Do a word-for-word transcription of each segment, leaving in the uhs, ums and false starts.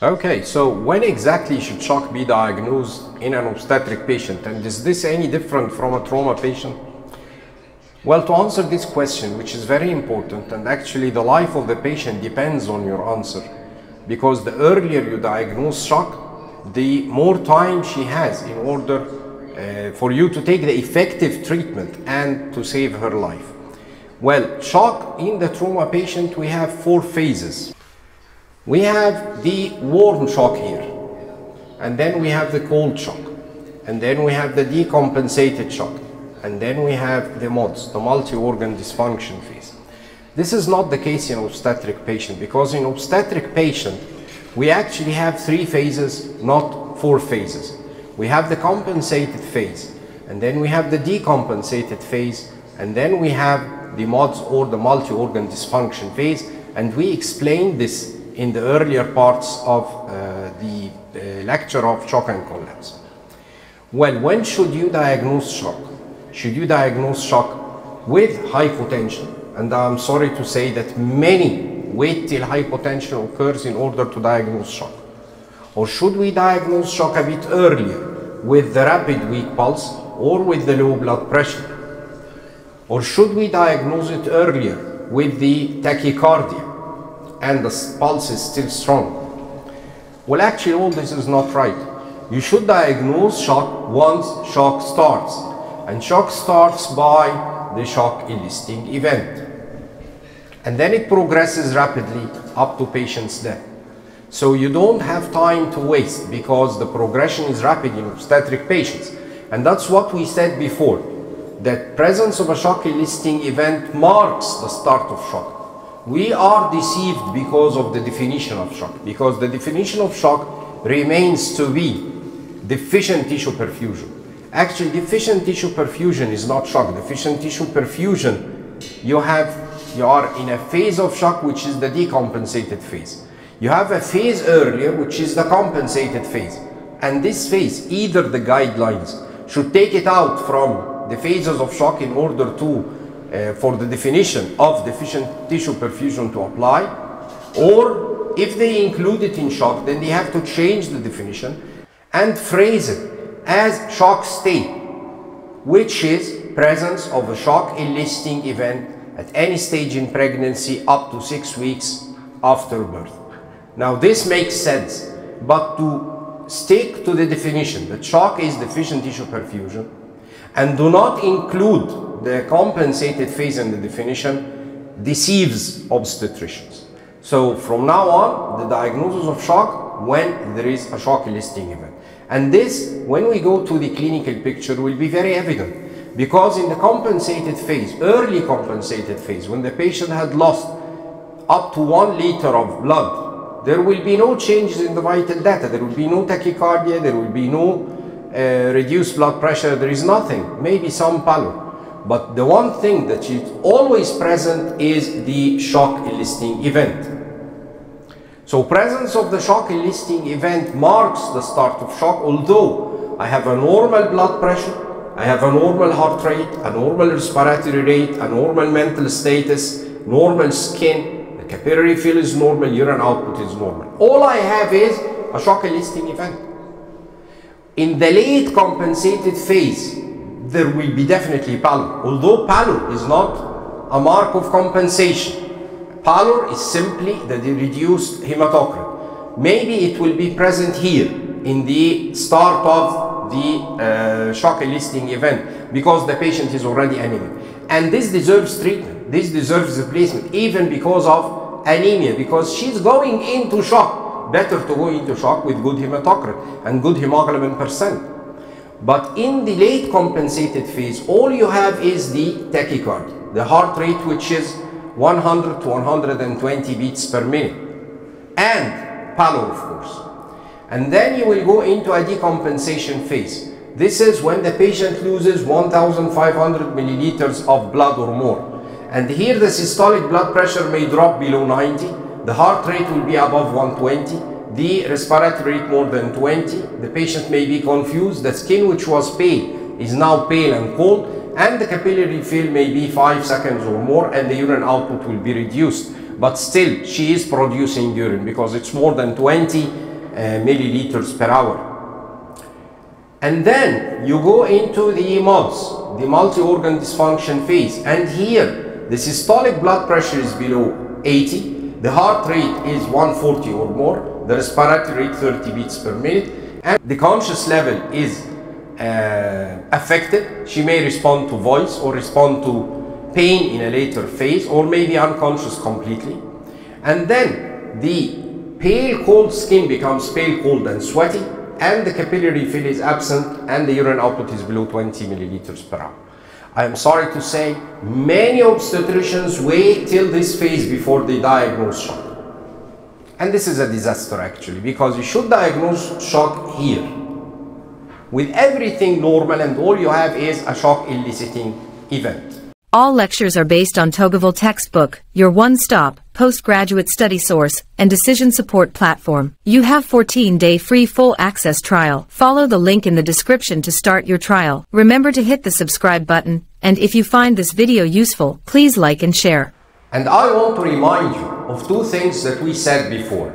Okay, so when exactly should shock be diagnosed in an obstetric patient, and is this any different from a trauma patient? Well, to answer this question, which is very important, and actually the life of the patient depends on your answer, because the earlier you diagnose shock, the more time she has in order uh, for you to take the effective treatment and to save her life. Well, shock in the trauma patient, we have four phases. We have the warm shock here, and then we have the cold shock, and then we have the decompensated shock, and then we have the M O D S, the multi-organ dysfunction phase. This is not the case in obstetric patient, because in obstetric patient, we actually have three phases, not four phases. We have the compensated phase, and then we have the decompensated phase, and then we have the M O D S or the multi-organ dysfunction phase, and we explained this in the earlier parts of uh, the uh, lecture of shock and collapse. Well, when should you diagnose shock? Should you diagnose shock with hypotension? And I'm sorry to say that many wait till hypotension occurs in order to diagnose shock. Or should we diagnose shock a bit earlier with the rapid weak pulse or with the low blood pressure? Or should we diagnose it earlier with the tachycardia and the pulse is still strong? Well, actually all this is not right. You should diagnose shock once shock starts, and shock starts by the shock eliciting event, and then it progresses rapidly up to patient's death. So you don't have time to waste, because the progression is rapid in obstetric patients, and that's what we said before, that presence of a shock eliciting event marks the start of shock. We are deceived because of the definition of shock, because the definition of shock remains to be deficient tissue perfusion. Actually, deficient tissue perfusion is not shock. Deficient tissue perfusion, you have, you are in a phase of shock, which is the decompensated phase. You have a phase earlier, which is the compensated phase. And this phase, either the guidelines should take it out from the phases of shock in order to Uh, for the definition of deficient tissue perfusion to apply, or if they include it in shock, then they have to change the definition and phrase it as shock state, which is presence of a shock eliciting event at any stage in pregnancy up to six weeks after birth. Now this makes sense, but to stick to the definition that shock is deficient tissue perfusion and do not include the compensated phase in the definition deceives obstetricians. So from now on, the diagnosis of shock when there is a shock eliciting event. And this, when we go to the clinical picture, will be very evident, because in the compensated phase, early compensated phase, when the patient had lost up to one liter of blood, there will be no changes in the vital data. There will be no tachycardia, there will be no uh, reduced blood pressure, there is nothing, maybe some pallor. But the one thing that is always present is the shock eliciting event. So presence of the shock eliciting event marks the start of shock, although I have a normal blood pressure, I have a normal heart rate, a normal respiratory rate, a normal mental status, normal skin, the capillary fill is normal, urine output is normal. All I have is a shock eliciting event. In the late compensated phase, there will be definitely pallor, although pallor is not a mark of compensation. Pallor is simply the reduced hematocrit. Maybe it will be present here in the start of the uh, shock eliciting event, because the patient is already anemic. And this deserves treatment, this deserves replacement, even because of anemia, because she's going into shock. Better to go into shock with good hematocrit and good hemoglobin percent. But in the late compensated phase, all you have is the tachycardia, the heart rate, which is one hundred to one hundred twenty beats per minute, and pallor, of course. And then you will go into a decompensation phase. This is when the patient loses one thousand five hundred milliliters of blood or more. And here the systolic blood pressure may drop below ninety, the heart rate will be above one twenty, the respiratory rate more than twenty, the patient may be confused, the skin which was pale is now pale and cold, and the capillary fill may be five seconds or more, and the urine output will be reduced, but still she is producing urine because it's more than twenty uh, milliliters per hour. And then you go into the MODS, the multi-organ dysfunction phase, and here the systolic blood pressure is below eighty, the heart rate is one forty or more, the respiratory rate thirty beats per minute, and the conscious level is uh, affected. She may respond to voice or respond to pain in a later phase, or maybe unconscious completely. And then the pale cold skin becomes pale cold and sweaty, and the capillary fill is absent, and the urine output is below twenty milliliters per hour. I am sorry to say, many obstetricians wait till this phase before they diagnose shock. And this is a disaster actually, because you should diagnose shock here with everything normal, and all you have is a shock eliciting event. All lectures are based on TOGIVEL textbook, your one-stop postgraduate study source and decision support platform. You have fourteen day free full access trial. Follow the link in the description to start your trial. Remember to hit the subscribe button, and if you find this video useful, please like and share. And I want to remind you of two things that we said before.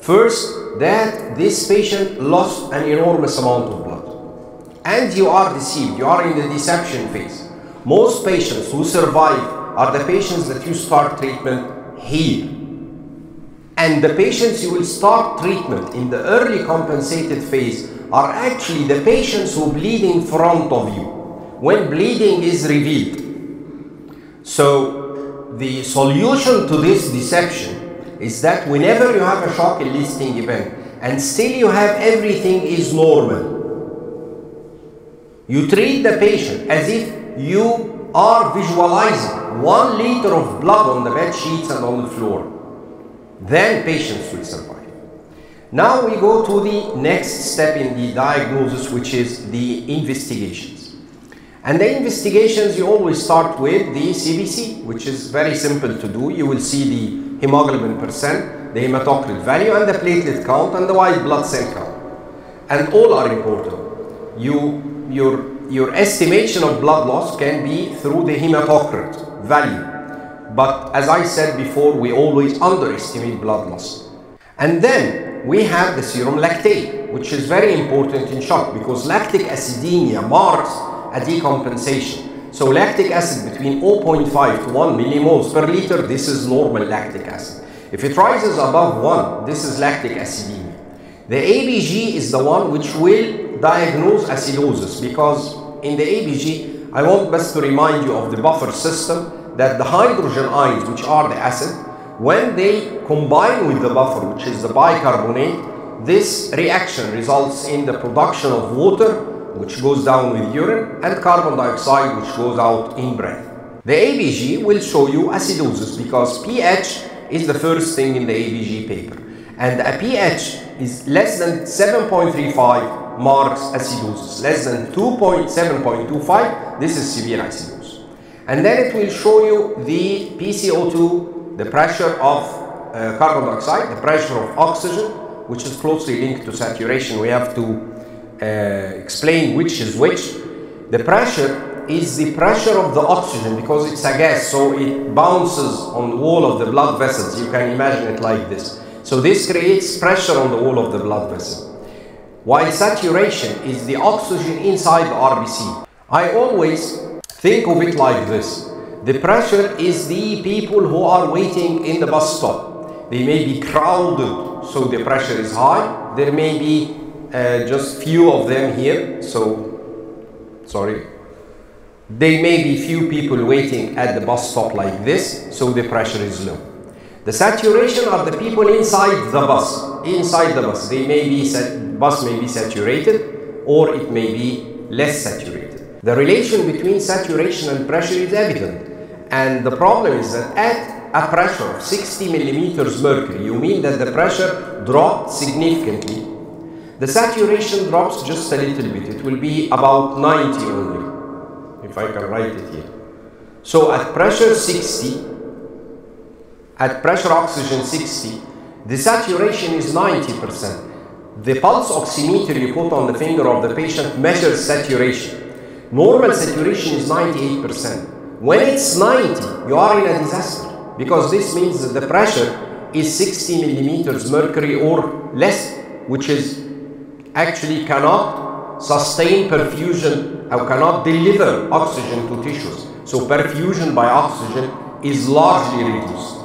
First, that this patient lost an enormous amount of blood, and you are deceived, you are in the deception phase. Most patients who survive are the patients that you start treatment here. And the patients you will start treatment in the early compensated phase are actually the patients who bleed in front of you, when bleeding is revealed. So the solution to this deception is that whenever you have a shock eliciting event and still you have everything is normal, you treat the patient as if you are visualizing one liter of blood on the bed sheets and on the floor. Then patients will survive. Now we go to the next step in the diagnosis, which is the investigations. And the investigations, you always start with the C B C, which is very simple to do. You will see the hemoglobin percent, the hematocrit value, and the platelet count, and the white blood cell count. And all are important. You, your Your estimation of blood loss can be through the hematocrit value, but as I said before, we always underestimate blood loss. And then we have the serum lactate, which is very important in shock, because lactic acidemia marks a decompensation. So lactic acid between zero point five to one millimoles per liter, this is normal lactic acid. If it rises above one, this is lactic acidemia. The A B G is the one which will diagnose acidosis, because in the A B G, I want best to remind you of the buffer system, that the hydrogen ions, which are the acid, when they combine with the buffer, which is the bicarbonate, this reaction results in the production of water, which goes down with urine, and carbon dioxide, which goes out in breath. The A B G will show you acidosis, because pH is the first thing in the A B G paper, and a pH is less than seven point three five marks acidosis, less than two point seven point two five, this is severe acidosis. And then it will show you the P C O two, the pressure of uh, carbon dioxide, the pressure of oxygen, which is closely linked to saturation. We have to uh, explain which is which. The pressure is the pressure of the oxygen, because it's a gas, so it bounces on the wall of the blood vessels. You can imagine it like this. So this creates pressure on the wall of the blood vessel. While saturation is the oxygen inside the R B C. I always think of it like this. The pressure is the people who are waiting in the bus stop. They may be crowded, so the pressure is high. There may be uh, just few of them here, so sorry. There may be few people waiting at the bus stop like this, so the pressure is low. The saturation are the people inside the bus, inside the bus. They may be sat bus may be saturated, or it may be less saturated. The relation between saturation and pressure is evident, and the problem is that at a pressure of sixty millimeters mercury, you mean that the pressure dropped significantly. The saturation drops just a little bit. It will be about ninety only, if I can write it here. So at pressure sixty. At pressure oxygen sixty, the saturation is ninety percent. The pulse oximeter you put on the finger of the patient measures saturation. Normal saturation is ninety-eight percent. When it's ninety, you are in a disaster, because this means that the pressure is sixty millimeters mercury or less. which is actually cannot sustain perfusion or cannot deliver oxygen to tissues. So perfusion by oxygen is largely reduced.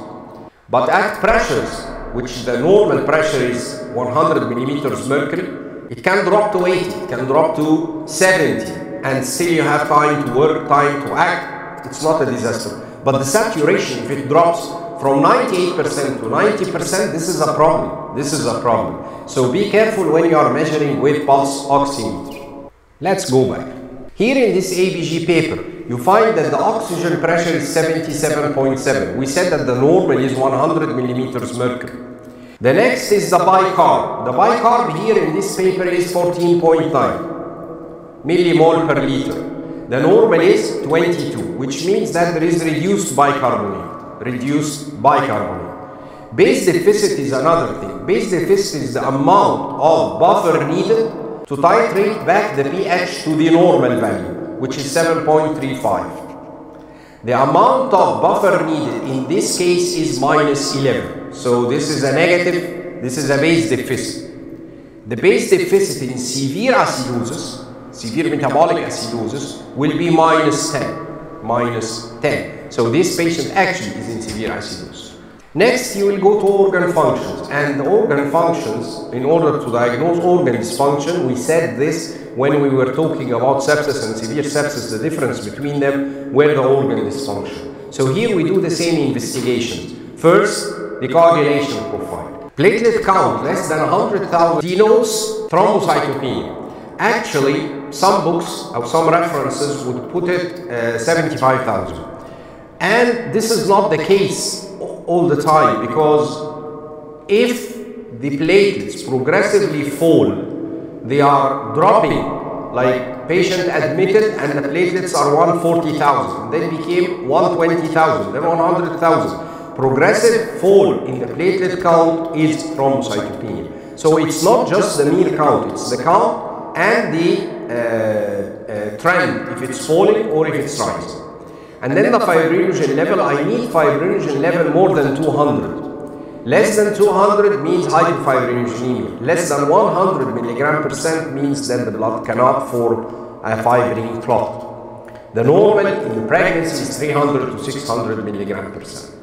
But at pressures, which the normal pressure is one hundred millimeters mercury, it can drop to eighty, it can drop to seventy, and still you have time to work, time to act. It's not a disaster. But the saturation, if it drops from ninety-eight percent to ninety percent, this is a problem. This is a problem. So be careful when you are measuring with pulse oximeter. Let's go back. Here in this A B G paper, you find that the oxygen pressure is seventy-seven point seven. We said that the normal is one hundred millimeters mercury. The next is the bicarb. The bicarb here in this paper is fourteen point nine millimole per liter. The normal is twenty-two, which means that there is reduced bicarbonate. Reduced bicarbonate. Base deficit is another thing. Base deficit is the amount of buffer needed to titrate back the pH to the normal value, which is seven point three five. The amount of buffer needed in this case is minus eleven. So this is a negative, this is a base deficit. The base deficit in severe acidosis, severe metabolic acidosis, will be minus ten. minus ten. So this patient actually is in severe acidosis. Next, you will go to organ functions. And the organ functions, in order to diagnose organ dysfunction, we said this when we were talking about sepsis and severe sepsis, the difference between them were the organ dysfunction. So here we do the same investigation. First, the coagulation profile. Platelet count less than one hundred thousand denotes thrombocytopenia. Actually, some books or some references would put it uh, seventy-five thousand. And this is not the case all the time, because if the platelets progressively fall, they are dropping, like patient admitted and the platelets are one hundred forty thousand, then became one hundred twenty thousand, then one hundred thousand. Progressive fall in the platelet count is thrombocytopenia. So it's not just the mean count, it's the count and the uh, uh, trend, if it's falling or if it's rising. And then the fibrinogen level, I need fibrinogen level more than two hundred. Less than two hundred means hypofibrinogenemia. Less than one hundred milligram percent means that the blood cannot form a fibrin clot. The normal in the pregnancy is three hundred to six hundred milligram percent.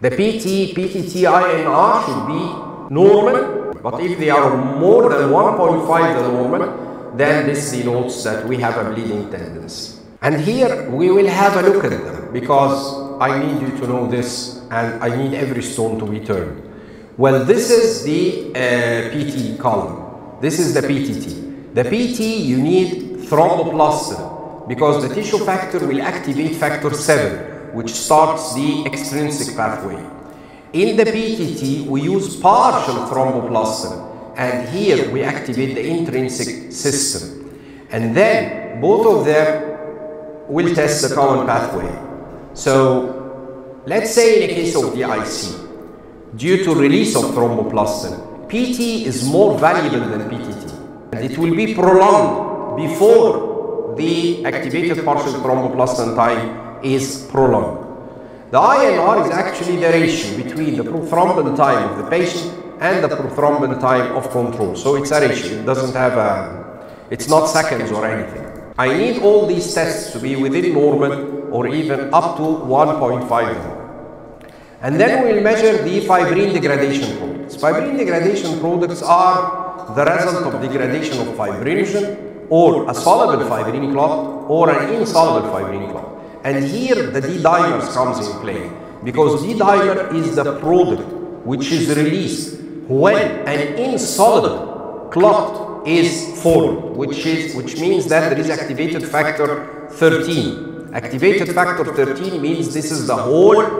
The P T, P T T, I N R should be normal, but if they are more than one point five the normal, then this denotes that we have a bleeding tendency. And here we will have a look at them, because I need you to know this, and I need every stone to be turned. Well, this is the uh, P T column. This is the P T T. The P T, you need thromboplastin, because the tissue factor will activate factor seven, which starts the extrinsic pathway. In the P T T, we use partial thromboplastin, and here we activate the intrinsic system. And then both of them will test the common pathway. So, let's say in the case of D I C, due to release of thromboplastin, P T is more valuable than P T T, and it will be prolonged before the activated partial thromboplastin time is prolonged. The I N R is actually the ratio between the prothrombin time of the patient and the prothrombin time of control. So it's a ratio, it doesn't have a, it's not seconds or anything. I need all these tests to be within normal, or even up to one point five. And then we'll measure the fibrin degradation products. Fibrin degradation products are the result of degradation of fibrinogen, or a soluble fibrin clot, or an insoluble fibrin clot. And here the D-dimer comes in play, because D-dimer is the product which is released when an insoluble clot is formed, which, is, which means that there is activated factor thirteen. Activated factor thirteen means this is the whole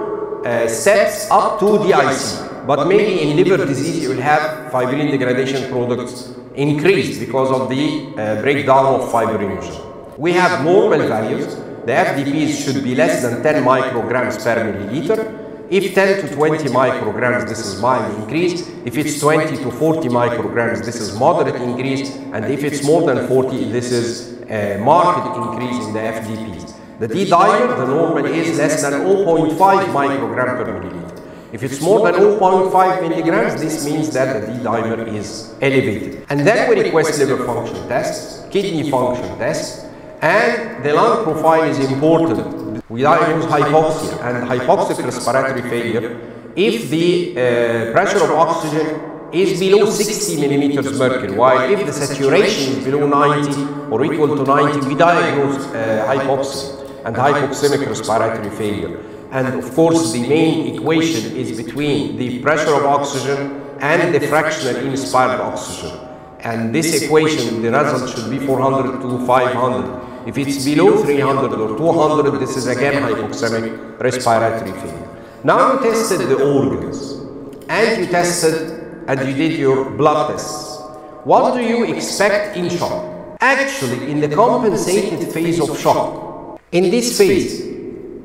uh, steps up to D I C. But maybe in liver disease you will have fibrin degradation products increased because of the uh, breakdown of fibrinogen. We have normal values. The F D Ps should be less than ten micrograms per milliliter. If ten to twenty micrograms, this is mild increase. If it's twenty to forty micrograms, this is moderate increase. And if it's more than forty, this is a marked increase in the F D Ps. The D-dimer, the normal is less than zero point five microgram per milliliter. If it's more than zero point five milligrams, this means that the D-dimer is elevated. And then we request liver function tests, kidney function tests, and the lung profile is important. We diagnose hypoxia and hypoxic respiratory failure if the uh, pressure of oxygen is below sixty millimeters mercury, while if the saturation is below ninety or equal to ninety, we diagnose uh, hypoxia and hypoxemic respiratory failure. And of course, the main equation is between the pressure of oxygen and the fractional inspired oxygen. And this equation, the result should be four hundred to five hundred. If it's below three hundred or two hundred, this is again hypoxemic respiratory failure. Now you tested the organs and you tested and you did your blood tests. What do you expect in shock? Actually, in the compensated phase of shock, in this phase,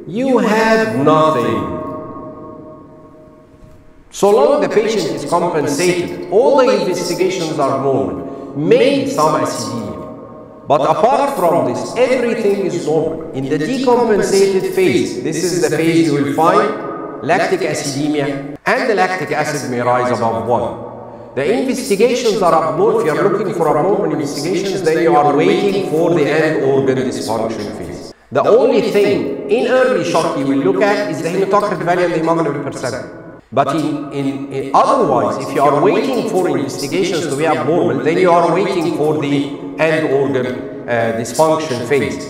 you have nothing. So long the patient is compensated, all the investigations are normal, maybe some acidia. But apart from this, everything is normal. In the decompensated phase, this is the phase you will find lactic acidemia, and the lactic acid may rise above one. The investigations are abnormal. If you are looking for abnormal investigations, then you are waiting for the end organ dysfunction phase. The only thing in early shock you will look at is the hematocrit value and the hemoglobin percent. But in, in, in otherwise, if you are waiting for investigations to be abnormal, then you are waiting for the end organ uh, dysfunction phase.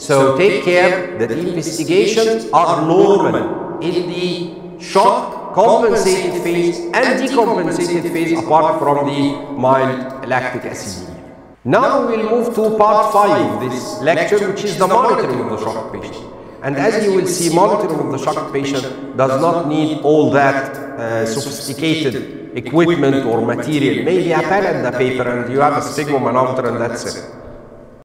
So take care that the investigations are normal in the shock compensated phase and decompensated phase, apart from the mild lactic acidemia. Now we will move to part five of this lecture, which is the monitoring of the shock patient. And as you will see, monitoring of the shock patient does not need all that uh, sophisticated equipment or material. Maybe a pen and a paper, and you have a sphygmomanometer, and that's it.